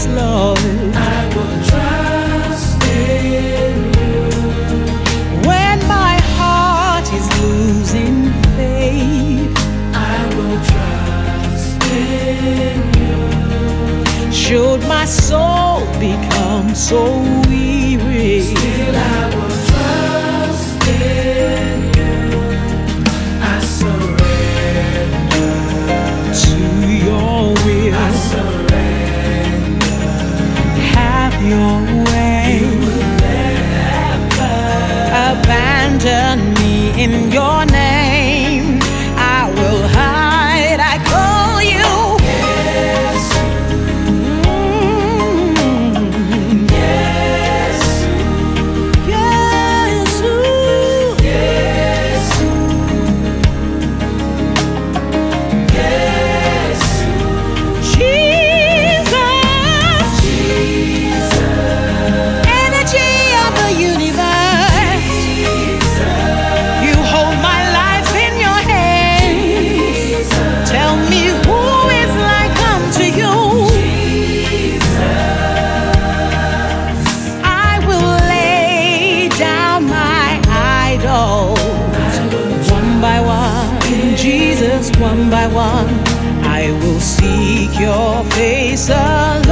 His love. I will trust in You. When my heart is losing faith, I will trust in You. Should my soul become so weary, still I will trust in You. I surrender to Your will. I surrender. Your way. You will never abandon me. In Your name I will hide. I call You. Yes. Yes. Yes. Yes. Yes. Jesus. Jesus. Jesus, one by one, I will seek Your face alone.